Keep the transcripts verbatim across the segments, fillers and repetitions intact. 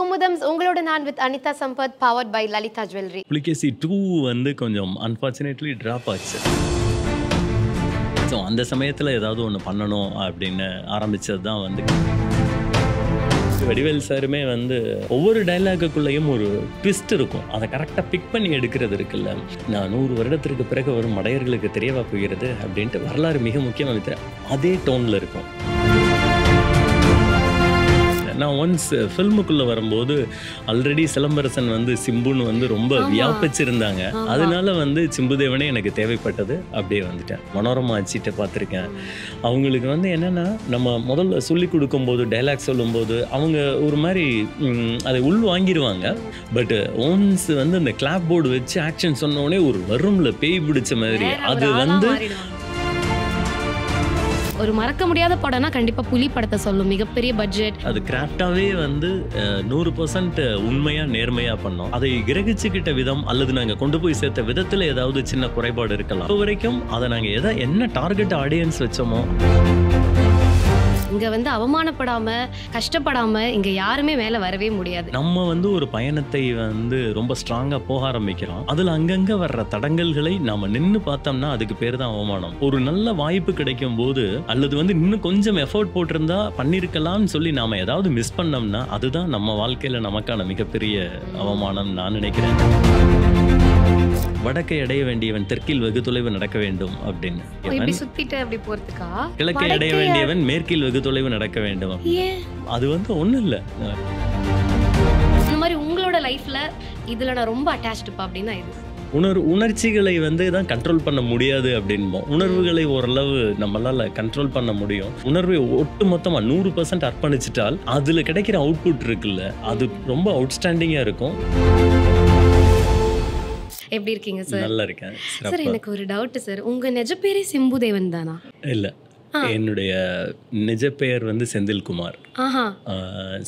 Kumudam's Ungalodan and with Anita Sampath, powered by Lalita Jewelry. Pulikesi two and the konjam unfortunately drop out. So on the samayathala edavadhu onnu pannano appadina aarambichadha vandu Vedivel sir me vandu ovvoru dialogue kulleyum oru twist irukum adha correct ah pick panni edukkiradhu irukilla na hundred varadathukku piraga varum madayargalukku theriyava pogiradhu appadinte varalaru miga mukkiyamaadhu adhe tone la irukum. Now once film kulla varumbodhu already Silambarasan vandu Simbu nu vandu romba vyapichirundanga adunala vandu Chimbudevane enakku thevaipattathu appdiye vandita Manorama achitte paathiruken avungalukku vandu enna na nama modalla solli kudukumbodhu dialogue solumbodhu avanga oru mari adai ull vaangiruvanga but once vandu the clapboard vechi action sonnone oru varumla pey pidicha mari adu vandu ஒரு மறக்க முடியாத படம்னா கண்டிப்பா புலி படத்தை சொல்லும் மிகப்பெரிய budget அது கிராஃப்டாவே வந்து நூறு சதவீதம் உண்மையா நேர்மையா பண்ணோம் அதை கிரகிச்சிட்ட விதம் அல்லது நாங்க கொண்டு போய் சேர்த்த விதத்துல ஏதாவது சின்ன குறைபாடு இருக்கலாம் அதுவரைக்கும் அத நாங்க எதை என்ன டார்கெட் ஆடியன்ஸ் வெச்சோமோ இங்க வந்து அவமானப்படாம கஷ்டப்படாம இங்க யாருமே மேல வரவே முடியாது நம்ம வந்து ஒரு பயணத்தை வந்து ரொம்ப ஸ்ட்ராங்கா போக ஆரம்பிக்கிறோம் அதுல அங்கங்க வர்ற தடங்கல்களை நாம நின்னு பார்த்தோம்னா அதுக்கு பேர் தான் அவமானம் ஒரு நல்ல வாய்ப்பு கிடைக்கும் போது அல்லது வந்து இன்னும் கொஞ்சம் எஃபோர்ட் போட்டிருந்தா பண்ணிருக்கலாம்னு சொல்லி நாம ஏதாவது மிஸ் பண்ணோம்னா அதுதான் நம்ம வாழ்க்கையில நமக்கான மிகப்பெரிய அவமானம் நான் நினைக்கிறேன் வடக்கை அடைய வேண்டியவன் தெற்கில் வெகு தொலைவு நடக்க வேண்டும் அப்படினு இப்படி சுத்திட்டு அப்படி போறதுக்கா கிழக்கை அடைய வேண்டியவன் மேற்கில் வெகு தொலைவு நடக்க வேண்டும் அது வந்து ஒண்ணு இல்ல இந்த மாதிரி உங்களோட லைஃப்ல இதுல நான் ரொம்ப அட்டாச்ட் பா அப்படினா இது உணர்வு உணர்ச்சிகளை வந்து தான் கண்ட்ரோல் பண்ண முடியாது அப்படின்போம் உணர்வுகளை ஓரளவு நம்மளால கண்ட்ரோல் பண்ண முடியும் உணர்வை ஒட்டு மொத்தமாக நூறு பர்சன்ட் அர்ப்பணிச்சிட்டால் அதுல கிடைக்கிற அவுட்புட் இருக்குல்ல அது ரொம்ப அவுட்ஸ்டாண்டிங்கா இருக்கும் எப்படி இருக்கீங்க சார் நல்லா இருக்கேன் சார் எனக்கு ஒரு டவுட் சார் உங்க நிஜ பேரே சிம்புதேவன் தானா இல்ல என்னுடைய நிஜ பெயர் வந்து செந்தில்குமார் ஆஹா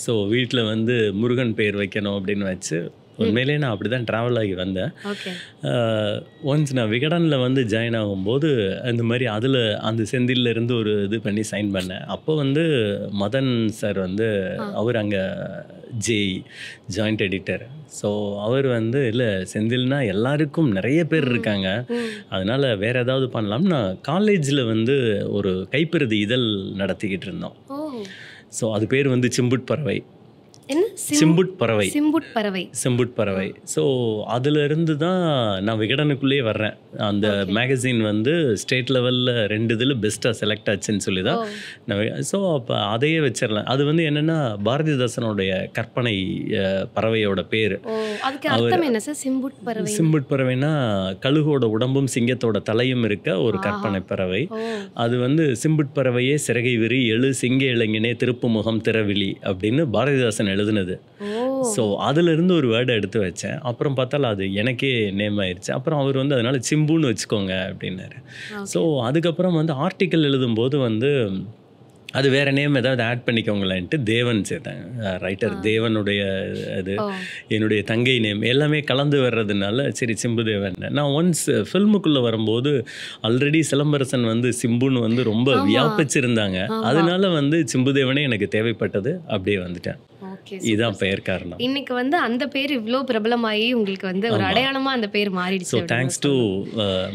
சோ வீட்ல வந்து முருகன் பேர் வைக்கணும் அப்படினு வச்சு உண்மையிலேயே நான் அப்படிதான் டிராவல் ஆகி வந்தேன் ஒன்ஸ் நான் விகடன்ல வந்து ஜாயின் ஆகும்போது இந்த மாதிரி அதில் அந்த செந்தில்ல இருந்து ஒரு இது பண்ணி சைன் பண்ணேன் அப்போ வந்து மதன் சார் வந்து அவர் அங்கே ஜேஇ ஜாயிண்ட் எடிட்டர் ஸோ அவர் வந்து இல்லை செந்தில்னா எல்லாருக்கும் நிறைய பேர் இருக்காங்க அதனால் வேற ஏதாவது பண்ணலாம்னா காலேஜில் வந்து ஒரு கைப்பிரதி இதழ் நடத்திக்கிட்டு இருந்தோம் ஸோ அது பேர் வந்து சிம்புட் பறவை சிம்புட் பறவை சிம்புட் பறவை சிம்புட் பறவை ஸோ அதிலிருந்து தான் நான் விகடனுக்குள்ளேயே வர்றேன் அந்த மேகசின் வந்து ஸ்டேட் லெவலில் ரெண்டு இதில் பெஸ்ட்டாக செலக்ட் ஆச்சுன்னு சொல்லி தான் நான் ஸோ அப்போ அதையே வச்சிடலாம் அது வந்து என்னென்னா பாரதிதாசனுடைய கற்பனை பறவையோட பேர் சிம்புட் பறவைன்னா கழுகோட உடம்பும் சிங்கத்தோட தலையும் இருக்க ஒரு கற்பனை பறவை அது வந்து சிம்புட் பறவையே சிறகை விரி எழு சிங்க இளைஞனே திருப்பு முகம் திறவிழி அப்படின்னு பாரதிதாசன் எழுதுனது ஸோ அதுலேருந்து ஒரு வேர்டை எடுத்து வச்சேன் அப்புறம் பார்த்தாலும் அது எனக்கே நேம் ஆயிடுச்சு அப்புறம் அவர் வந்து அதனால சிம்புன்னு வச்சுக்கோங்க அப்படின்னாரு ஸோ அதுக்கப்புறம் வந்து ஆர்டிக்கல் எழுதும்போது வந்து அது வேறு நேம் ஏதாவது ஆட் பண்ணிக்கோங்களேன்ட்டு தேவன் சேர்த்தாங்க ரைட்டர் தேவனுடைய அது என்னுடைய தங்கை நேம் எல்லாமே கலந்து வர்றதுனால சரி சிம்புதேவன் நான் ஒன்ஸ் ஃபில்முக்குள்ளே வரும்போது ஆல்ரெடி சிலம்பரசன் வந்து சிம்புன்னு வந்து ரொம்ப வியாபிச்சிருந்தாங்க அதனால வந்து சிம்புதேவனே எனக்கு தேவைப்பட்டது அப்படியே வந்துட்டேன் இதான் பெயர் காரணம் இன்னைக்கு வந்து அந்த பேர் இவ்ளோ பிரபலமாயி உங்களுக்கு வந்து ஒரு அடையாளமா அந்த பேர் மாறிடுச்சு சோ thanks to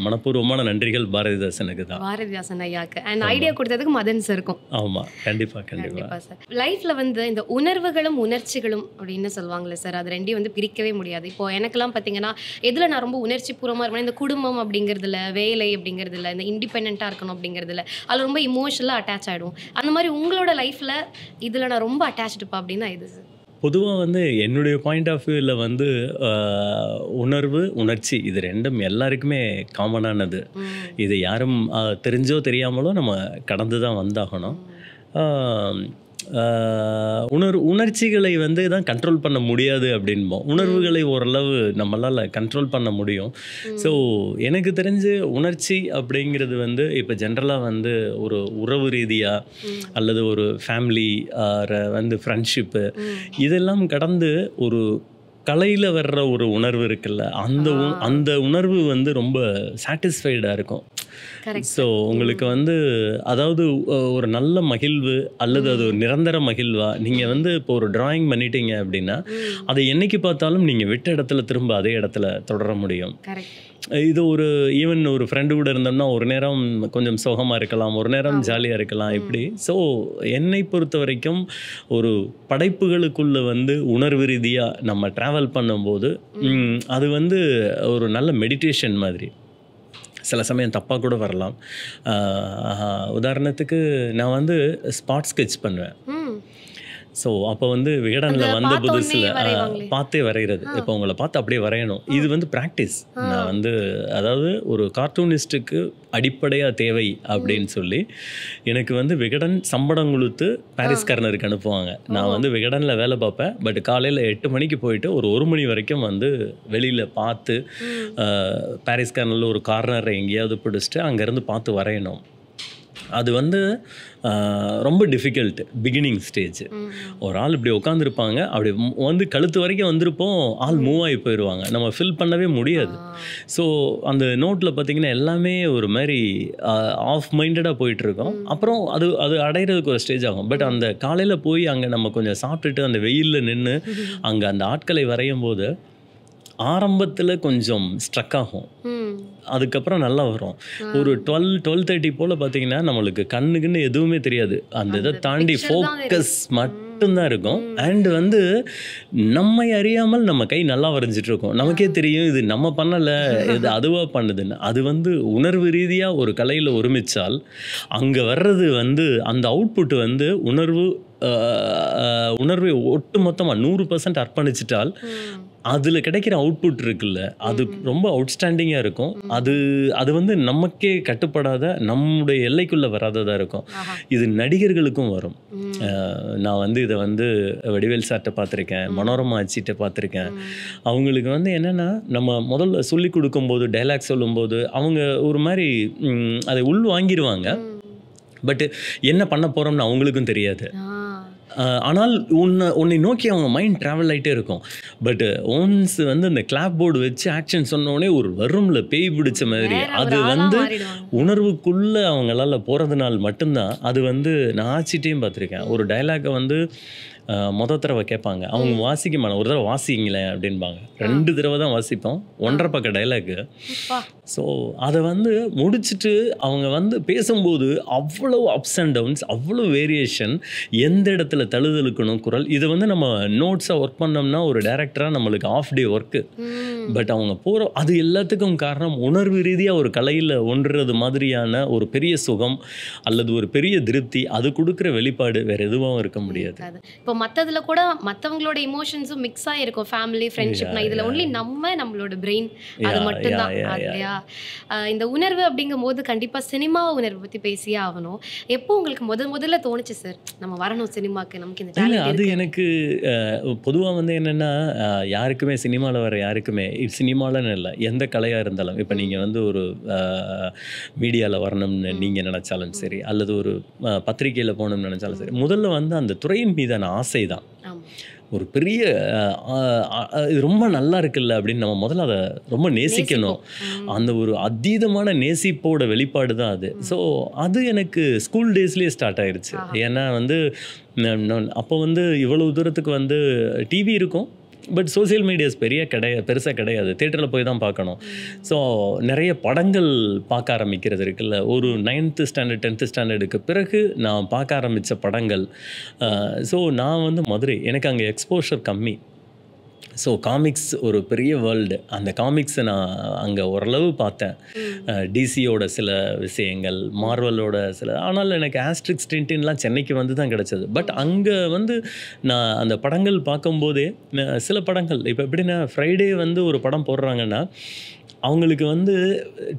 மனப்பூர்வமான நன்றிகள் பாரதிதாசனுக்கு தான் பாரதிதாசன் ஐயாக்கு and ஐடியா கொடுத்ததுக்கு மதன் சார்க்கும் ஆமா கண்டிப்பா கண்டிப்பா சார் லைஃப்ல வந்து இந்த உணர்வுகளும் உணர்ச்சிகளும் அப்படினு சொல்வாங்களே சார் அது ரெண்டையும் வந்து பிரிக்கவே முடியாது இப்போ எனக்கெல்லாம் பாத்தீங்கன்னா எதுல நான் ரொம்ப உணர்ச்சிபூர்வமா இருக்கேனா இந்த குடும்பம் அப்படிங்கிறதுல வேலை அப்படிங்கிறதுல இந்த இன்டிபெண்டன்ட்டா இருக்கணும் அப்படிங்கிறதுல அது ரொம்ப இமோஷனலா அட்டாச் ஆயிடும் அந்த மாதிரி உங்களோட லைஃப்ல இதுல நான் ரொம்ப அட்டாச்ட் பா அப்படினா இது பொதுவாக வந்து என்னுடைய பாயிண்ட் ஆஃப் வியூவில் வந்து உணர்வு உணர்ச்சி இது ரெண்டும் எல்லாருக்குமே காமனானது இது யாரும் தெரிஞ்சோ தெரியாமலோ நம்ம கடந்து தான் வந்தாகணும் உணர் உணர்ச்சிகளை வந்து தான் கண்ட்ரோல் பண்ண முடியாது அப்படின்போம் உணர்வுகளை ஓரளவு நம்மளால் கண்ட்ரோல் பண்ண முடியும் ஸோ எனக்கு தெரிஞ்சு உணர்ச்சி அப்படிங்கிறது வந்து இப்போ ஜென்ரலாக வந்து ஒரு உறவு ரீதியாக அல்லது ஒரு ஃபேமிலி வந்து ஃப்ரெண்ட்ஷிப்பு இதெல்லாம் கடந்து ஒரு கலையில் வர்ற ஒரு உணர்வு இருக்குல்ல அந்த அந்த உணர்வு வந்து ரொம்ப சாட்டிஸ்ஃபைடாக இருக்கும் ஸோ உங்களுக்கு வந்து அதாவது ஒரு நல்ல மகிழ்வு அல்லது அது ஒரு நிரந்தர மகிழ்வா, நீங்கள் வந்து இப்போ ஒரு டிராயிங் பண்ணிட்டீங்க அப்படின்னா அதை என்னைக்கு பார்த்தாலும் நீங்கள் விட்ட இடத்துல திரும்ப அதே இடத்துல தொடர முடியும். இது ஒரு ஈவன் ஒரு ஃப்ரெண்டு கூட இருந்தோம்னா ஒரு நேரம் கொஞ்சம் சோகமாக இருக்கலாம், ஒரு நேரம் ஜாலியாக இருக்கலாம், இப்படி. ஸோ என்னை பொறுத்த வரைக்கும் ஒரு படைப்புகளுக்குள்ளே வந்து உணர்வு ரீதியாக நம்ம ட்ராவல் பண்ணும்போது அது வந்து ஒரு நல்ல மெடிடேஷன் மாதிரி. சில சமயம் தப்பாக கூட வரலாம். உதாரணத்துக்கு நான் வந்து ஸ்பாட் ஸ்கெட்ச் பண்ணுவேன். ஸோ அப்போ வந்து விகடனில் வந்த புதுசில் பார்த்தே வரைகிறது, இப்போ உங்களை பார்த்து அப்படியே வரையணும். இது வந்து ப்ராக்டிஸ். நான் வந்து அதாவது ஒரு கார்ட்டூனிஸ்ட்டுக்கு அடிப்படையாக தேவை அப்படின்னு சொல்லி எனக்கு வந்து விகடன் சம்படம் கொடுத்து பாரிஸ் கர்னருக்கு அனுப்புவாங்க. நான் வந்து விகடனில் வேலை பார்ப்பேன். பட் காலையில் எட்டு மணிக்கு போயிட்டு ஒரு ஒரு மணி வரைக்கும் வந்து வெளியில் பார்த்து பாரிஸ் கர்னரில் ஒரு கார்னரை எங்கேயாவது பிடிச்சிட்டு அங்கேருந்து பார்த்து வரையணும். அது வந்து ரொம்ப டிஃபிகல்ட் பிகினிங் ஸ்டேஜ். ஒரு ஆள் இப்படி உட்காந்துருப்பாங்க, அப்படி வந்து கழுத்து வரைக்கும் வந்திருப்போம், ஆள் மூவ் ஆகி போயிடுவாங்க, நம்ம ஃபில் பண்ணவே முடியாது. ஸோ அந்த நோட்டில் பார்த்திங்கன்னா எல்லாமே ஒரு மாதிரி ஆஃப் மைண்டடாக போயிட்டுருக்கோம். அப்புறம் அது அது அடைகிறதுக்கு ஒரு ஸ்டேஜ் ஆகும். பட் அந்த காலையில் போய் அங்கே நம்ம கொஞ்சம் சாப்பிட்டுட்டு அந்த வெயிலில் நின்று அங்கே அந்த ஆட்களை வரையும் போது ஆரம்பத்தில் கொஞ்சம் ஸ்ட்ரக் ஆகும், அதுக்கப்புறம் நல்லா வரும். ஒரு டுவெல் டுவெல் தேர்ட்டி போல் பார்த்தீங்கன்னா நம்மளுக்கு கண்ணுக்குன்னு எதுவுமே தெரியாது, அந்த இதை தாண்டி ஃபோக்கஸ் மட்டும்தான் இருக்கும். அண்டு வந்து நம்மை அறியாமல் நம்ம கை நல்லா வரைஞ்சிட்டு இருக்கோம், நமக்கே தெரியும் இது நம்ம பண்ணலை, இது அதுவாக பண்ணுதுன்னு. அது வந்து உணர்வு ரீதியாக ஒரு கலையில் ஒருமிச்சால் அங்கே வர்றது வந்து அந்த அவுட்புட் வந்து உணர்வு உணர்வை ஒட்டு மொத்தமாக நூறு பர்சன்ட் அர்ப்பணிச்சிட்டால் அதில் கிடைக்கிற அவுட்புட் இருக்குல்ல, அது ரொம்ப அவுட்ஸ்டாண்டிங்காக இருக்கும். அது அது வந்து நமக்கே கட்டுப்படாத, நம்முடைய எல்லைக்குள்ளே வராததாக இருக்கும். இது நடிகர்களுக்கும் வரும். நான் வந்து இதை வந்து வடிவேல் சார்கிட்ட பார்த்துருக்கேன், மனோரமா ஆச்சிட்ட பார்த்துருக்கேன். அவங்களுக்கு வந்து என்னென்னா நம்ம முதல்ல சொல்லி கொடுக்கும்போது டைலாக் சொல்லும்போது அவங்க ஒரு மாதிரி அதை உள் வாங்கிடுவாங்க. பட் என்ன பண்ண போகிறோம்னு அவங்களுக்கும் தெரியாது. ஆனால் உன்னை உன்னை நோக்கி அவங்க மைண்ட் ட்ராவல் ஆகிட்டே இருக்கும். பட் ஒன்ஸ் வந்து அந்த கிளாப் போர்டு வச்சு ஆக்ஷன் சொன்னோடனே ஒரு வரும்ல பேய் பிடிச்ச மாதிரி, அது வந்து உணர்வுக்குள்ளே அவங்களால் போகிறதுனால மட்டும்தான். அது வந்து நான் ஆச்சிட்டையும் பார்த்துருக்கேன். ஒரு டைலாக்கை வந்து மொதல் தடவை கேட்பாங்க, அவங்க வாசிக்க மாட்டாங்க, ஒரு தடவை வாசிங்களேன் அப்படின்பாங்க. ரெண்டு தடவை தான் வாசிப்போம், ஒன்றரை பக்க டைலாக்கு. ஸோ அதை வந்து முடிச்சுட்டு அவங்க வந்து பேசும்போது அவ்வளோ அப்ஸ் அண்ட் டவுன்ஸ், அவ்வளோ வேரியேஷன், எந்த இடத்துல தழுதலுக்கணும் குரல். இது வந்து நம்ம நோட்ஸாக ஒர்க் பண்ணோம்னா ஒரு டைரக்டராக நம்மளுக்கு ஆஃப் டே ஒர்க்கு. பட் அவங்க போகிற அது எல்லாத்துக்கும் காரணம் உணர்வு ரீதியாக ஒரு கலையில் ஒன்றுறது மாதிரியான ஒரு பெரிய சுகம் அல்லது ஒரு பெரிய திருப்தி, அது கொடுக்குற வெளிப்பாடு வேறு எதுவும் இருக்க முடியாது. மற்றதுல கூட மற்றவங்களோட இமோஷன்ஸும் மிக்ஸ் ஆகிருக்கும், ஃபேமிலி, ஃப்ரெண்ட்ஷிப்னா. இதில் ஒன்லி நம்ம நம்மளோட பிரெயின் அது மட்டும்தான் இல்லையா. இந்த உணர்வு அப்படிங்கும் போது கண்டிப்பாக சினிமா உணர்வு பற்றி பேசியே ஆகணும். எப்போ உங்களுக்கு முதல் முதல்ல தோணுச்சு சார் நம்ம வரணும் சினிமாவுக்கு, நமக்கு இந்த டேலண்ட்? அது எனக்கு பொதுவாக வந்து என்னென்னா யாருக்குமே சினிமாவில் வர யாருக்குமே சினிமாவில்னு இல்லை, எந்த கலையாக இருந்தாலும், இப்போ நீங்கள் வந்து ஒரு மீடியாவில் வரணும்னு நீங்கள் நினச்சாலும் சரி அல்லது ஒரு பத்திரிகையில் போகணும்னு நினச்சாலும் சரி, முதல்ல வந்து அந்த துறையின் மீதான ஆசை தான் ஒரு பெரிய இது. ரொம்ப நல்லா இருக்குல்ல அப்படின்னு நம்ம முதல்ல அதை ரொம்ப நேசிக்கணும். அந்த ஒரு அதீதமான நேசிப்போட வெளிப்பாடு தான் அது. ஸோ அது எனக்கு ஸ்கூல் டேஸ்லேயே ஸ்டார்ட் ஆயிடுச்சு. ஏன்னா வந்து அப்போ வந்து இவ்வளவு தூரத்துக்கு வந்து டிவி இருக்கும், பட் சோசியல் மீடியாஸ் பெரிய கிடையாது, பெருசாக கிடையாது, தேட்டரில் போய் தான் பார்க்கணும். ஸோ நிறைய படங்கள் பார்க்க ஆரம்பிக்கிறது இருக்குல்ல. ஒரு நைன்த்து ஸ்டாண்டர்ட் டென்த்து ஸ்டாண்டர்டுக்கு பிறகு நான் பார்க்க ஆரம்பித்த படங்கள். ஸோ நான் வந்து மதுரை, எனக்கு அங்கே எக்ஸ்போஷர் கம்மி. ஸோ காமிக்ஸ் ஒரு பெரிய வேர்ல்டு. அந்த காமிக்ஸை நான் அங்கே ஓரளவு பார்த்தேன், டிசியோட சில விஷயங்கள், மார்வலோட சில. ஆனால் எனக்கு ஆஸ்ட்ரிக்ஸ் டின்டின்லாம் சென்னைக்கு வந்து தான் கிடச்சது. பட் அங்கே வந்து நான் அந்த படங்கள் பார்க்கும்போதே சில படங்கள் இப்போ எப்படின்னா ஃப்ரைடே வந்து ஒரு படம் போடுறாங்கன்னா அவங்களுக்கு வந்து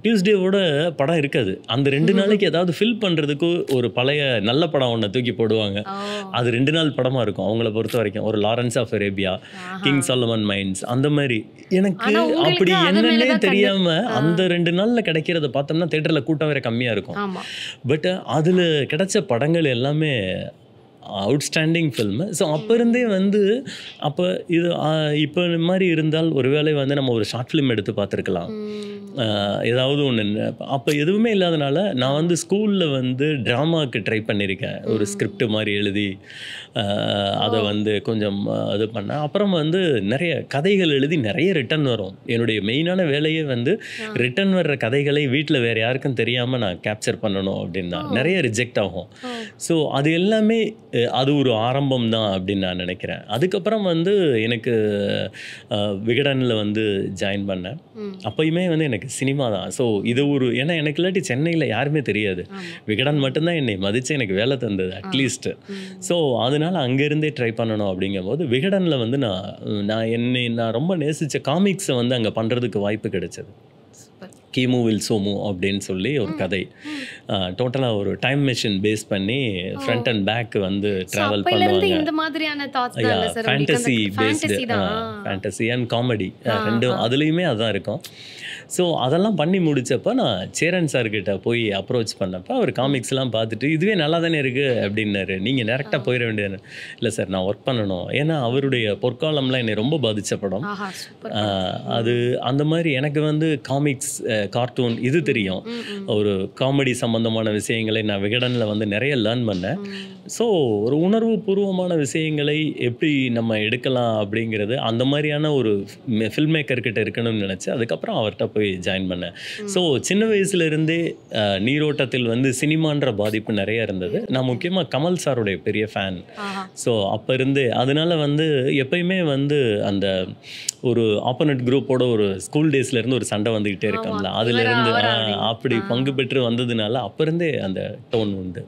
டியூஸ்டேவோட படம் இருக்காது. அந்த ரெண்டு நாளைக்கு ஏதாவது ஃபில் பண்ணுறதுக்கு ஒரு பழைய நல்ல படம் ஒன்று தூக்கி போடுவாங்க. அது ரெண்டு நாள் படமாக இருக்கும் அவங்கள பொறுத்த வரைக்கும். ஒரு Lawrence of Arabia, King Solomon mines, அந்த மாதிரி. எனக்கு அப்படி என்னன்னே தெரியாமல் அந்த ரெண்டு நாளில் கிடைக்கிறத பார்த்தோம்னா தேட்டரில் கூட்டம் வேறு கம்மியாக இருக்கும். பட் அதில் கிடைச்ச படங்கள் எல்லாமே outstanding film. So, apparently, mm. appa, idu, uh, ippon mari irundal oruvelai vande nama oru short film eduthu paathirkalam. ஏதாவது ஒண்ணு அப்ப எதுவுமே இல்லாதனால நான் வந்து ஸ்கூல்ல வந்து டிராமாக்கு ட்ரை பண்ணிருக்கேன் ஒரு ஸ்கிரிப்ட் மாதிரி எழுதி அத வந்து கொஞ்சம் அது பண்ண அப்புறம் வந்து நிறைய கதைகள் எழுதி நிறைய ரிட்டன் வரும் என்னோட மெயினான வேலையே வந்து ரிட்டன் வர்ற கதைகளை வீட்ல வேற யாருக்கும் தெரியாம நான் கேப்சர் பண்ணனும் அப்படினா நிறைய ரிஜெக்ட் ஆகும் சோ அது எல்லாமே அது ஒரு ஆரம்பம் தான் அப்படி நான் நினைக்கிறேன் அதுக்கு அப்புறம் வந்து எனக்கு விகடன்ல வந்து ஜாயின் பண்ணேன் அப்பயுமே வந்து எனக்கு சினிமா தான் சோ இது ஒரு ஏனா எனக்கு லேட்டி சென்னையில யாருமே தெரியாது விகடன் மட்டும் தான் என்னை மதிச்சு எனக்கு வேலை தந்தது at least சோ அதனால அங்க இருந்தே ட்ரை பண்ணனும் அப்படிங்கும்போது விகடன்ல வந்து நான் நான் என்னை நான் ரொம்ப நேசிச்ச காமிக்ஸ் வந்து அங்க பண்றதுக்கு வாய்ப்பு கிடைச்சது Kemu will somu அப்படினு சொல்லி ஒரு கதை டோட்டலா ஒரு டைம் மெஷின் பேஸ் பண்ணி फ्रंट அண்ட் பேக் வந்து டிராவல் பண்ணுவாங்க இந்த மாதிரியான தாட்ஸ் தான் sir fantasy based fantasy and comedy ரெண்டும் அதுலயுமே அதான் இருக்கும் சோ அதெல்லாம் பண்ணி முடிச்சப்ப நான் சேரன் சார் கிட்ட போய் அப்ரோச் பண்ணப்ப அவர் காமிக்ஸ்லாம் பார்த்துட்டு இதுவே நல்லா தானே இருக்கு அப்படினாரு நீங்க டைரக்டா போயிர வேண்டியது இல்ல சார் நான் வர்க் பண்ணனும் ஏனா அவருடைய பொற்காலம்லாம் என்னை ரொம்ப பாதிச்ச படம் அது அந்த மாதிரி எனக்கு வந்து காமிக்ஸ் கார்ட்டூன் இது தெரியும் ஒரு காமெடி சம்பந்தமான விஷயங்களை நான் விகடன்ல வந்து நிறைய லேர்ன் பண்ணேன் சோ ஒரு உணர்வு பூர்வமான விஷயங்களை எப்படி நம்ம எடுக்கலாம் அப்படிங்கிறது அந்த மாதிரியான ஒரு ஃபில்ம் மேக்கர் கிட்ட இருக்கணும்னு நினைச்சு அதுக்கு அப்புறம் அவர்ட்ட போய் ஜாயின் பண்ணேன் சோ சின்ன வயசுல இருந்தே நீரோட்டத்தில் வந்து சினிமான்ற பாதிப்பு நிறைய இருந்தது நான் முக்கியமா கமல் சாரோட பெரிய ஃபேன் சோ அப்ப இருந்து அதனால வந்து எப்பயுமே வந்து அந்த ஒரு ஆப்போனட் குரூப்போட ஒரு ஸ்கூல் டேஸ்ல இருந்து ஒரு சண்டை வந்துகிட்டே இருக்கும்ல அதுல இருந்து அப்படி பங்கு பெற்று வந்ததுனால அப்ப இருந்தே அந்த டோன் உண்டு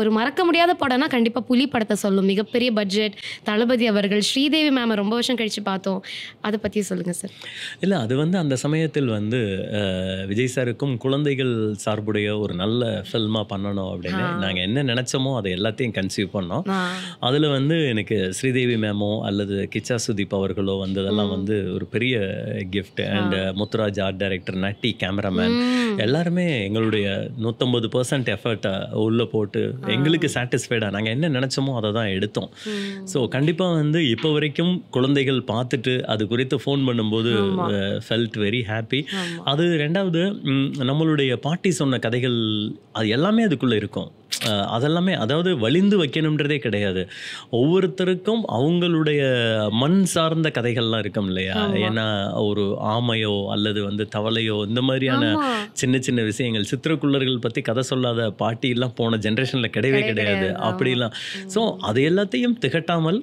ஒரு மறக்க முடியாத படம்னா கண்டிப்பா புலி படத்தை சொல்லும் மிகப்பெரிய பட்ஜெட் தளபதி அவர்கள் ஸ்ரீதேவி மேம் ரொம்ப வருஷம் கழிச்சு பார்த்தோம் அதை பத்தி சொல்லுங்க சார் இல்ல அது வந்து அந்த சமயத்தில் வந்து விஜய் சாருக்கும் குழந்தைகள் சார்புடைய ஒரு நல்ல ஃபில்மா பண்ணணும் அப்படின்னு நாங்க என்ன நினைச்சோமோ அதை எல்லாத்தையும் கன்சீவ் பண்ணோம் அதுல வந்து எனக்கு ஸ்ரீதேவி மேமோ அல்லது கிச்சா சுதீப் அவர்களோ வந்ததெல்லாம் வந்து ஒரு பெரிய gift and Muthuraj art director Natty cameraman எல்லாருமே எங்களுடைய நூத்தொன்பது பெர்சன்ட் எஃபர்ட்டை உள்ள போட்டு எங்களுக்கு சாட்டிஸ்ஃபைடா நாங்க என்ன நினைச்சோமோ அதை தான் எடுத்தோம் ஸோ கண்டிப்பா வந்து இப்போ வரைக்கும் குழந்தைகள் பார்த்துட்டு அது குறித்து ஃபோன் பண்ணும்போது ஃபெல்ட் வெரி ஹாப்பி அது ரெண்டாவது நம்மளுடைய பாட்டி சொன்ன கதைகள் அது எல்லாமே அதுக்குள்ள இருக்கும் அதெல்லாமே அதாவது வலிந்து வைக்கணும்ன்றதே கிடையாது ஒவ்வொருத்தருக்கும் அவங்களுடைய மண் சார்ந்த கதைகள்லாம் இருக்கும் இல்லையா ஏன்னா ஒரு ஆமையோ அல்லது வந்து தவளையோ இந்த மாதிரியான சின்ன சின்ன விஷயங்கள் சித்திரக்குள்ளர்கள் பற்றி கதை சொல்லாத பாட்டி எல்லாம் போன ஜென்ரேஷனில் கிடையவே கிடையாது அப்படிலாம் ஸோ அது எல்லாத்தையும் திகட்டாமல்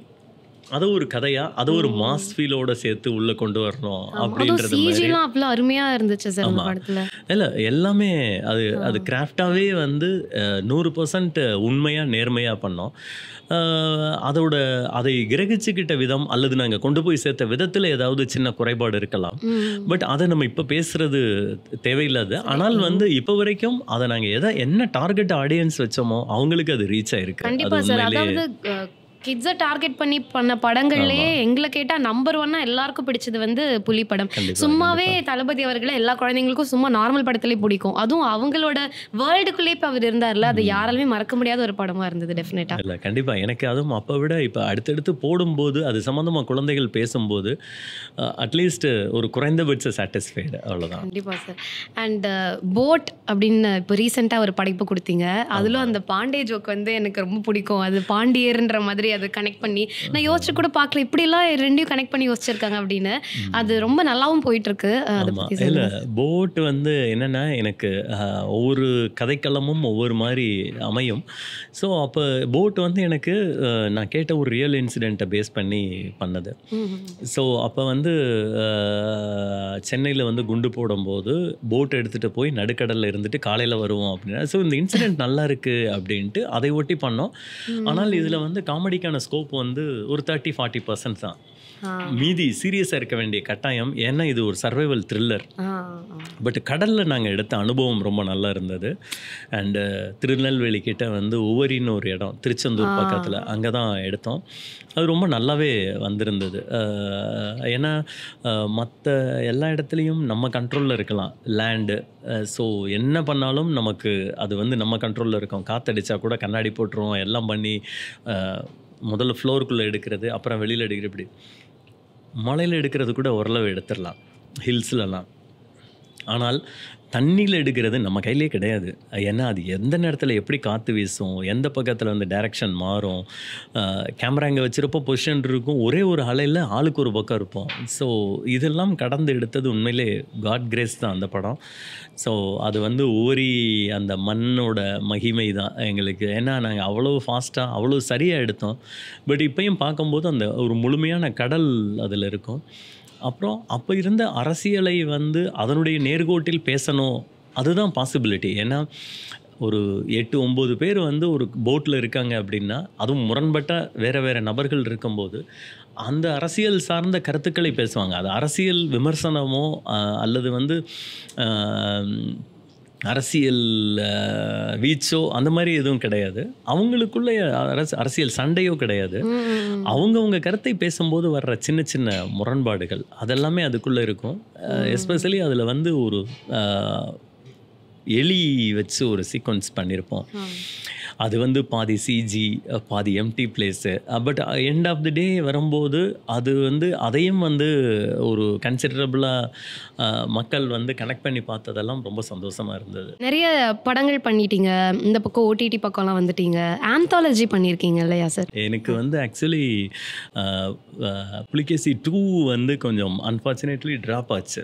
அது ஒரு கதையா அது ஒரு மாஸ் ஃபீலோட சேர்த்து உள்ள கொண்டு வரணும் அப்படின்றது சீஜிலாம் அப்பள அருமையா இருந்துச்சு சார் அந்த படத்துல இல்ல எல்லாமே அது அது கிராஃப்டாவே வந்து நூறு சதவீதம் உண்மையா நேர்மையா பண்ணோம் அதோட அதை கிரகிச்சுக்கிட்ட விதம் அல்லது நாங்க கொண்டு போய் சேர்த்த விதத்துல ஏதாவது சின்ன குறைபாடு இருக்கலாம் பட் அதை நம்ம இப்ப பேசுறது தேவையில்லாது ஆனால் வந்து இப்ப வரைக்கும் அதை நாங்க எதை என்ன டார்கெட் ஆடியன்ஸ் வச்சோமோ அவங்களுக்கு அது ரீச் ஆயிருக்கு கண்டிப்பா சார் அதாவது கிட்ஸை டார்கெட் பண்ணி பண்ண படங்கள்லயே எங்களை கேட்டா நம்பர் ஒன்னா எல்லாருக்கும் பிடிச்சது வந்து புலி படம் சும்மாவே தளபதி அவர்களை எல்லா குழந்தைங்களுக்கும் சும்மா நார்மல் படத்திலே பிடிக்கும் அதுவும் அவங்களோட வேர்ல்டுக்குள்ளே இப்போ அவர் இருந்தார்ல அது யாராலுமே மறக்க முடியாத ஒரு படமா இருந்தது டெஃபினட்டா இல்லை கண்டிப்பா எனக்கு அதுவும் அப்போ விட இப்போ அடுத்தடுத்து போடும்போது அது சம்மந்தமாக குழந்தைகள் பேசும்போது அட்லீஸ்ட் ஒரு குறைந்தபட்ச சாட்டிஸ்ஃபைடு அவ்வளோதான் கண்டிப்பா சார் அண்ட் போட் அப்படின்னு இப்போ ரீசெண்டாக ஒரு படைப்பு கொடுத்தீங்க அதிலும் அந்த பாண்டே ஜோக் வந்து எனக்கு ரொம்ப பிடிக்கும் அது பாண்டியர்ன்ற மாதிரி அது கனெக்ட் பண்ணி நான் யோசிச்சு கூட பார்க்கல இப்படி எல்லாம் ரெண்டையும் கனெக்ட் பண்ணி யோசிச்சிருக்காங்க அப்படின்னு அது ரொம்ப நல்லாவும் போயிட்டு இருக்கு இல்ல போட் வந்து என்னன்னா எனக்கு ஒவ்வொரு கதைக்களமும் ஒவ்வொரு மாதிரி அமையும் ஸோ அப்போ போட் வந்து எனக்கு நான் கேட்ட ஒரு ரியல் இன்சிடென்ட்டை பேஸ் பண்ணி பண்ணது ஸோ அப்போ வந்து சென்னையில் வந்து குண்டு போடும்போது போட் எடுத்துட்டு போய் நடுக்கடலில் இருந்துட்டு காலையில் வருவோம் அப்படின்னா ஸோ இந்த இன்சிடென்ட் நல்லா இருக்கு அப்படின்ட்டு அதை ஒட்டி பண்ணோம் ஆனால் இதில் வந்து காமெடி வேலைக்கான ஸ்கோப் வந்து ஒரு தேர்ட்டி ஃபார்ட்டி பர்சன்ட் தான். மீதி சீரியஸாக இருக்க வேண்டிய கட்டாயம், ஏன்னா இது ஒரு சர்வைவல் த்ரில்லர். பட் கடலில் நாங்கள் எடுத்த அனுபவம் ரொம்ப நல்லா இருந்தது. அண்டு திருநெல்வேலிக்கிட்ட வந்து ஒவ்வொரின்னு ஒரு இடம், திருச்செந்தூர் பக்கத்தில், அங்கே தான் எடுத்தோம். அது ரொம்ப நல்லாவே வந்திருந்தது. ஏன்னா மற்ற எல்லா இடத்துலையும் நம்ம கண்ட்ரோலில் இருக்கலாம் லேண்டு. ஸோ என்ன பண்ணாலும் நமக்கு அது வந்து நம்ம கண்ட்ரோலில் இருக்கும். காற்றடிச்சா கூட கண்ணாடி போட்டுருவோம், எல்லாம் பண்ணி முதல்ல ஃப்ளோருக்குள்ளே எடுக்கிறது, அப்புறம் வெளியில் எடுக்கிறது. இப்படி மலையில் எடுக்கிறது கூட ஓரளவு எடுத்துடலாம், ஹில்ஸ்லலாம். ஆனால் தண்ணியில் எடுக்கிறது நம்ம கையிலே கிடையாது. ஏன்னா அது எந்த நேரத்தில் எப்படி காற்று வீசும், எந்த பக்கத்தில் வந்து டைரெக்ஷன் மாறும். கேமரா இங்கே வச்சுருப்போம், பொசிஷன் இருக்கும், ஒரே ஒரு அலையில் ஆளுக்கு ஒரு பக்கம் இருப்போம். ஸோ இதெல்லாம் கடந்து எடுத்தது உண்மையிலே காட் கிரேஸ் தான் அந்த படம். ஸோ அது வந்து ஒவ்வொரு அந்த மண்ணோட மகிமை தான் எங்களுக்கு. ஏன்னா நாங்கள் அவ்வளோ ஃபாஸ்ட்டாக அவ்வளோ சரியாக எடுத்தோம். பட் இப்போயும் பார்க்கும்போது அந்த ஒரு முழுமையான கடல் அதில் இருக்கும். அப்புறம் அப்போ இருந்த அரசியலை வந்து அதனுடைய நேர்கோட்டில் பேசணும், அதுதான் பாசிபிலிட்டி. ஏன்னா ஒரு எட்டு ஒம்பது பேர் வந்து ஒரு போட்டில் இருக்காங்க அப்படின்னா, அதுவும் முரண்பட்ட வேறு வேறு நபர்கள் இருக்கும்போது அந்த அரசியல் சார்ந்த கருத்துக்களை பேசுவாங்க. அது அரசியல் விமர்சனமோ அல்லது வந்து அரசியல் வீச்சோ அந்த மாதிரி எதுவும் கிடையாது. அவங்களுக்குள்ளே அரசு அரசியல் சண்டையோ கிடையாது. அவங்கவுங்க கருத்தை பேசும்போது வர்ற சின்ன சின்ன முரண்பாடுகள் அதெல்லாமே அதுக்குள்ளே இருக்கும். எஸ்பெஷலி அதில் வந்து ஒரு எலி வச்சு ஒரு சீக்வன்ஸ் பண்ணியிருப்போம். அது வந்து பாதி சிஜி பாதி empty place. But end of the day வரும்போது அது வந்து அதையும் வந்து ஒரு கன்சிடரபிளாக மக்கள் வந்து கனெக்ட் பண்ணி பார்த்ததெல்லாம் ரொம்ப சந்தோஷமாக இருந்தது. நிறைய படங்கள் பண்ணிட்டீங்க, இந்த பக்கம் ஓடிடி பக்கம்லாம் வந்துட்டீங்க, ஆந்தாலஜி பண்ணியிருக்கீங்க இல்லையா சார்? எனக்கு வந்து ஆக்சுவலி புலிகேசி டூ வந்து கொஞ்சம் அன்ஃபார்ச்சுனேட்லி ட்ராப் ஆச்சு.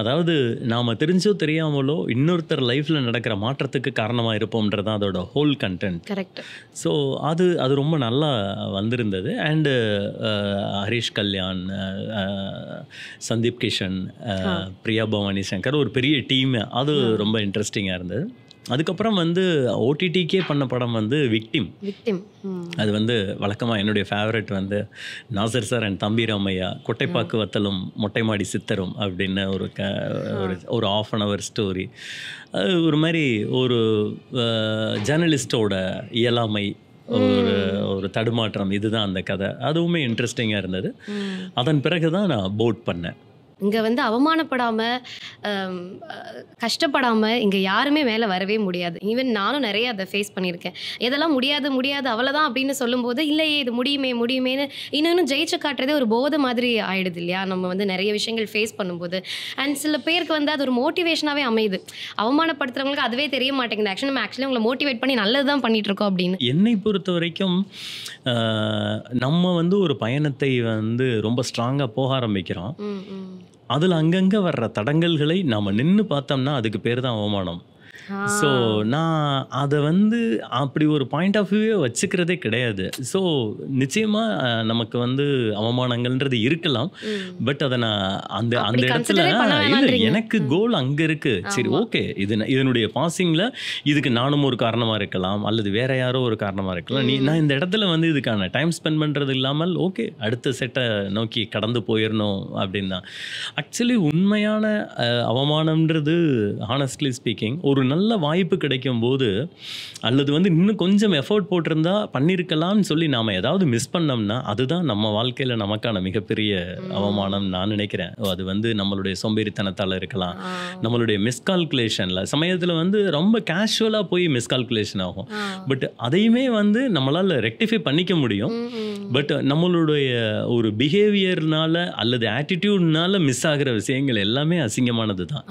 அதாவது நாம் தெரிஞ்சோ தெரியாமலோ இன்னொருத்தர் லைஃப்பில் நடக்கிற மாற்றத்துக்கு காரணமாக இருப்போம்ன்றது தான் அதோட ஹோல் கண்டென்ட். கரெக்ட். ஸோ அது அது ரொம்ப நல்லா வந்திருந்தது. அண்டு ஹரிஷ் கல்யாண், சந்தீப் கிஷன், பிரியா பவானிசங்கர், ஒரு பெரிய டீம். அது ரொம்ப இன்ட்ரெஸ்டிங்காக இருந்தது. அதுக்கப்புறம் வந்து ஓடிடிக்கே பண்ண படம் வந்து விக்டிம். விக்டிம் அது வந்து வழக்கமாக என்னுடைய ஃபேவரட் வந்து நாசர் சார் அண்ட் தம்பி ராமையா, கொட்டைப்பாக்கு வத்தலும் மொட்டைமாடி சித்தரும் அப்படின்னு ஒரு க ஒரு ஆஃப் அன் ஹவர் ஸ்டோரி. அது ஒரு மாதிரி ஒரு ஜேர்னலிஸ்டோட இயலாமை, ஒரு ஒரு தடுமாற்றம், இதுதான் அந்த கதை. அதுவுமே இன்ட்ரெஸ்டிங்காக இருந்தது. அதன் பிறகு தான் நான் போட் பண்ணேன். இங்கே வந்து அவமானப்படாமல் கஷ்டப்படாமல் இங்கே யாருமே மேலே வரவே முடியாது. ஈவன் நானும் நிறைய அதை ஃபேஸ் பண்ணியிருக்கேன். இதெல்லாம் முடியாது முடியாது அவ்வளோதான் அப்படின்னு சொல்லும்போது, இல்லையே இது முடியுமே முடியுமேன்னு இன்னும் ஜெயிச்சு காட்டுறதே ஒரு போதை மாதிரி ஆயிடுது இல்லையா? நம்ம வந்து நிறைய விஷயங்கள் ஃபேஸ் பண்ணும்போது அண்ட் சில பேருக்கு வந்து அது ஒரு மோட்டிவேஷனாகவே அமையுது. அவமானப்படுத்துகிறவங்களுக்கு அதுவே தெரிய மாட்டேங்குது ஆக்சுவலி நம்ம ஆக்சுவலி உங்களை மோட்டிவேட் பண்ணி நல்லது தான் பண்ணிகிட்ருக்கோம் அப்படின்னு. என்னை பொறுத்த வரைக்கும் நம்ம வந்து ஒரு பயணத்தை வந்து ரொம்ப ஸ்ட்ராங்காக போக ஆரம்பிக்கிறோம். அதில் அங்கங்கே வர்ற தடங்கல்களை நாம் நின்று பார்த்தோம்னா அதுக்கு பேர் தான் அவமானம். ஸோ நான் அதை வந்து அப்படி ஒரு பாயிண்ட் ஆஃப் வியூவே வச்சுக்கிறதே கிடையாது. ஸோ நிச்சயமாக நமக்கு வந்து அவமானங்கள்ன்றது இருக்கலாம். பட் அதை நான் அந்த அந்த இடத்துல இல்லை, எனக்கு கோல் அங்கே இருக்குது. சரி, ஓகே, இது இதனுடைய பாசிங்கில் இதுக்கு நானும் ஒரு காரணமாக இருக்கலாம் அல்லது வேற யாரோ ஒரு காரணமாக இருக்கலாம். நீ நான் இந்த இடத்துல வந்து இதுக்கான டைம் ஸ்பெண்ட் பண்ணுறது இல்லாமல் ஓகே அடுத்த செட்டை நோக்கி கடந்து போயிடணும் அப்படின்னு தான். ஆக்சுவலி உண்மையான அவமானம்ன்றது ஹானஸ்ட்லி ஸ்பீக்கிங், ஒரு நல்ல வாய்ப்பு கிடைக்கும் போது அல்லது வந்து இன்னும் கொஞ்சம் எஃபோர்ட் போட்டிருந்தா பண்ணியிருக்கலாம்னு சொல்லி நாம் ஏதாவது மிஸ் பண்ணோம்னா அதுதான் நம்ம வாழ்க்கையில் நமக்கான மிகப்பெரிய அவமானம் நான் நினைக்கிறேன். அது வந்து நம்மளுடைய சோம்பேறித்தனத்தால் இருக்கலாம், நம்மளுடைய மிஸ்கால்குலேஷனில் சமயத்தில் வந்து ரொம்ப கேஷுவலாக போய் மிஸ்கால்குலேஷன் ஆகும். பட் அதையுமே வந்து நம்மளால் ரெக்டிஃபை பண்ணிக்க முடியும். பட் நம்மளுடைய ஒரு பிஹேவியர்னால அல்லது ஆட்டிடியூட்னால மிஸ் ஆகிற விஷயங்கள் எல்லாமே அசிங்கமானது தான்.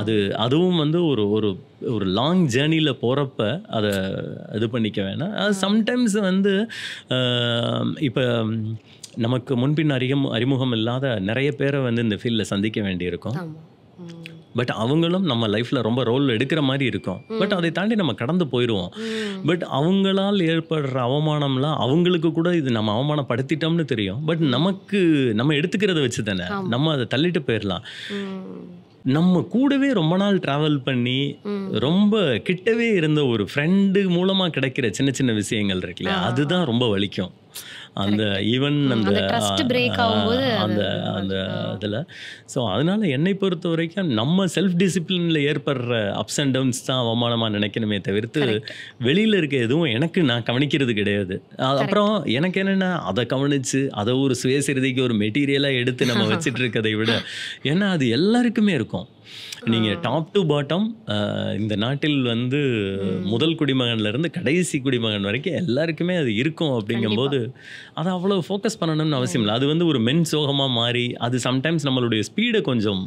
அது அதுவும் வந்து ஒரு ஒரு ஒரு லாங் ஜேர்னியில் போகிறப்ப அதை இது பண்ணிக்க வேணாம். அது சம்டைம்ஸ் வந்து இப்போ நமக்கு முன்பின் அறிமுகம் அறிமுகம் இல்லாத நிறைய பேரை வந்து இந்த ஃபீல்டில் சந்திக்க வேண்டியிருக்கும். பட் அவங்களும் நம்ம லைஃப்பில் ரொம்ப ரோல் எடுக்கிற மாதிரி இருக்கும். பட் அதை தாண்டி நம்ம கடந்து போயிடுவோம். பட் அவங்களால் ஏற்படுற அவமானம்லாம் அவங்களுக்கு கூட இது நம்ம அவமானப்படுத்திட்டோம்னு தெரியும். பட் நமக்கு நம்ம எடுத்துக்கிறத வச்சு தானே நம்ம அதை தள்ளிட்டு போயிடலாம். நம்ம கூடவே ரொம்ப நாள் ட்ராவல் பண்ணி ரொம்ப கிட்டவே இருந்த ஒரு ஃப்ரெண்டு மூலமாக கிடைக்கிற சின்ன சின்ன விஷயங்கள் இருக்குல்ல, அதுதான் ரொம்ப வலிக்கும். அந்த ஈவன் அந்த அந்த அந்த இதில் ஸோ அதனால் என்னை பொறுத்த வரைக்கும் நம்ம செல்ஃப் டிசிப்ளினில் ஏற்படுற அப்ஸ் அண்ட் டவுன்ஸ் தான் அவமானமாக நினைக்கணுமே தவிர்த்து வெளியில் இருக்க எதுவும் எனக்கு நான் கவனிக்கிறது கிடையாது. அப்புறம் எனக்கு என்னென்னா அதை கவனித்து அதை ஒரு சுயசரிதைக்கு ஒரு மெட்டீரியலாக எடுத்து நம்ம வச்சுட்டு இருக்கதை விட, ஏன்னா அது எல்லாருக்குமே இருக்கும். நீங்கள் டாப் டு பாட்டம் இந்த நாட்டில் வந்து முதல் குடிமகன்லேருந்து கடைசி குடிமகன் வரைக்கும் எல்லாருக்குமே அது இருக்கும். அப்படிங்கும்போது அதை அவ்வளோ ஃபோக்கஸ் பண்ணணும்னு அவசியம் இல்லை. அது வந்து ஒரு மென் சோகமாக மாறி அது சம்டைம்ஸ் நம்மளுடைய ஸ்பீடை கொஞ்சம்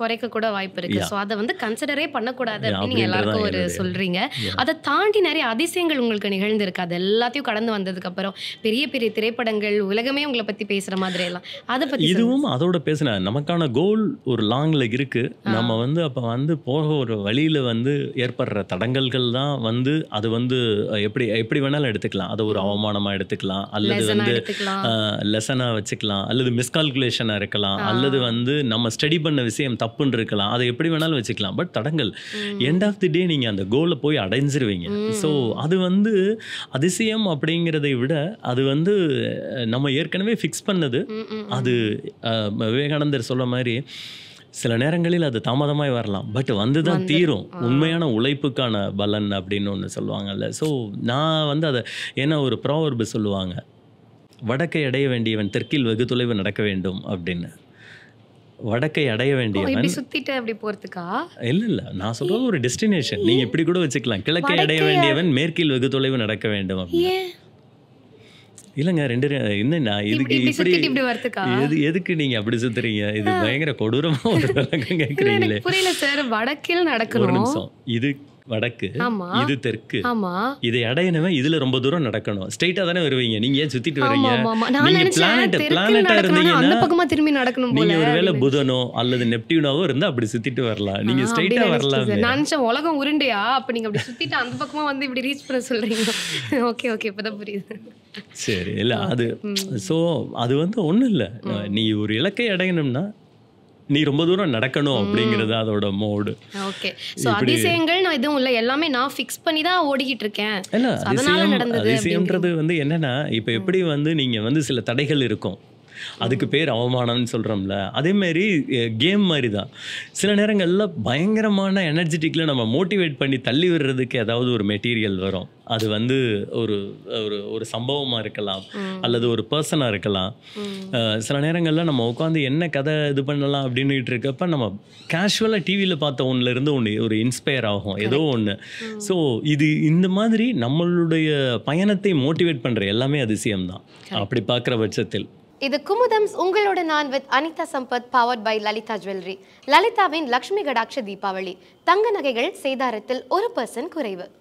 குறைக்க கூட வாய்ப்பு இருக்கு. ஸோ அதை வந்து கன்சிடரே பண்ணக்கூடாது அப்படின்னு எல்லாருக்கும் ஒரு சொல்றீங்க. அதை தாண்டி நிறைய அதிசயங்கள் உங்களுக்கு நிகழ்ந்திருக்கு. அது எல்லாத்தையும் கடந்து வந்ததுக்கு அப்புறம் பெரிய பெரிய திரைப்படங்கள் உலகமே உங்களை பத்தி பேசுற மாதிரி எல்லாம் அதை பத்தி இதுவும் அதோட பேசுனா நமக்கான கோல் ஒரு லாங்ல இருக்கு. நம்ம வந்து அப்ப வந்து போக ஒரு வழியில வந்து ஏற்படுற தடங்கல்கள் தான் வந்து அது வந்து எப்படி எப்படி வேணாலும் எடுத்துக்கலாம். அதை ஒரு அவமானமா எடுத்துக்கலாம், அல்லது வந்து லெசனா வச்சுக்கலாம், அல்லது மிஸ்கால்குலேஷனா இருக்கலாம், அல்லது வந்து நம்ம ஸ்டடி பண்ண விஷயம் தப்புன்னு இருக்கலாம். அதை எப்படி வேணாலும் வச்சுக்கலாம். பட் தடங்கள் எண்ட் ஆஃப் தி டே நீங்கள் அந்த கோலை போய் அடைஞ்சிருவீங்க. ஸோ அது வந்து அதிசயம் அப்படிங்கிறதை விட அது வந்து நம்ம ஏற்கனவே ஃபிக்ஸ் பண்ணது. அது விவேகானந்தர் சொல்ல மாதிரி சில நேரங்களில் அது தாமதமாய் வரலாம், பட் வந்து தான் தீரும். உண்மையான உழைப்புக்கான பலன் அப்படின்னு ஒன்று சொல்லுவாங்கல்ல. ஸோ நான் வந்து அதை ஏன்னா ஒரு ப்ராவர்பு சொல்லுவாங்க, வடக்கை அடைய வேண்டியவன் தெற்கில் வெகு தொலைவு நடக்க வேண்டும் அப்படின்னு. வடக்கை அடைய வேண்டியவன் சுத்திட்டு அப்படி போறதுக்கா? இல்ல இல்ல, நான் சொல்றது ஒரு டெஸ்டினேஷன். நீங்க இப்படி கூட வச்சுக்கலாம், கிழக்கை அடைய வேண்டியவன் மேற்கில் வெகு தொலைவு நடக்க வேண்டும். இல்லைங்க, ரெண்டு என்ன நான் இதுக்கு இப்படி எது எதுக்கு நீங்கள் அப்படி சுற்றுறீங்க? இது பயங்கர கொடூரமாக ஒரு விளக்கம் கேட்குறீங்களே. புரியல சார். வடக்கில் நடக்குது. ஒரு நிமிஷம், இது வடக்கு, இது தெற்கு. இதை அடையணுமே இதுல ரொம்ப தூரம் நடக்கணும். ஸ்ட்ரைட்டா தானே வருவீங்க, நீங்க ஏன் சுத்திட்டு வரீங்க? நீங்க பிளானட் பிளானட்டா இருந்தீங்கன்னா அந்த பக்கமா திரும்பி நடக்கணும் போல. நீங்க ஒருவேளை புதனோ அல்லது நெப்டியூனோவோ இருந்தா அப்படி சுத்திட்டு வரலாம். நீங்க ஸ்ட்ரைட்டா வரலாம். நான் நினைச்ச உலகம் உருண்டையா? அப்ப நீங்க அப்படி சுத்திட்டு அந்த பக்கமா வந்து இப்படி ரீச் பண்ண சொல்றீங்க. ஓகே ஓகே, இப்பதான் புரியுது. சரி இல்ல அது சோ அது வந்து ஒண்ணும் இல்ல. நீ ஒரு இலக்கை அடையணும்னா நீ ரொம்ப தூரம் நடக்கணும் அப்படிங்கிறது அதோட மோடு. ஓகே, சோ அதிசயங்கள் நான் இதுவும் இல்ல, எல்லாமே நான் ஃபிக்ஸ் பண்ணி தான் ஓடிக்கிட்டு இருக்கேன். அதனால நடந்தது அதிசயம்ன்றது வந்து என்னன்னா, இப்போ எப்படி வந்து நீங்க வந்து சில தடைகள் இருக்கும், அதுக்கு பேர் அவமானம்னு சொல்கிறோம்ல, அதேமாரி கேம் மாதிரி தான். சில நேரங்களில் பயங்கரமான எனர்ஜெட்டிக்கில் நம்ம மோட்டிவேட் பண்ணி தள்ளி விடுறதுக்கு ஏதாவது ஒரு மெட்டீரியல் வரும். அது வந்து ஒரு ஒரு ஒரு சம்பவமாக இருக்கலாம், அல்லது ஒரு பர்சனாக இருக்கலாம். சில நேரங்களில் நம்ம உட்காந்து என்ன கதை இது பண்ணலாம் அப்படின்னுட்டு இருக்கப்ப நம்ம கேஷுவலாக டிவியில் பார்த்த ஒன்றுலேருந்து ஒன்று ஒரு இன்ஸ்பயர் ஆகும், ஏதோ ஒன்று. ஸோ இது இந்த மாதிரி நம்மளுடைய பயணத்தை மோட்டிவேட் பண்ணுற எல்லாமே அதிசயம்தான் அப்படி பார்க்குற பட்சத்தில். இது குமுதம் உங்களோட நான் with Anitha Sampath, powered by Lalitha jewellery. லலிதாவின் லக்ஷ்மி கடாட்ச தீபாவளி. தங்க நகைகள் சேதாரத்தில் ஒரு பர்சன்ட் குறைவு.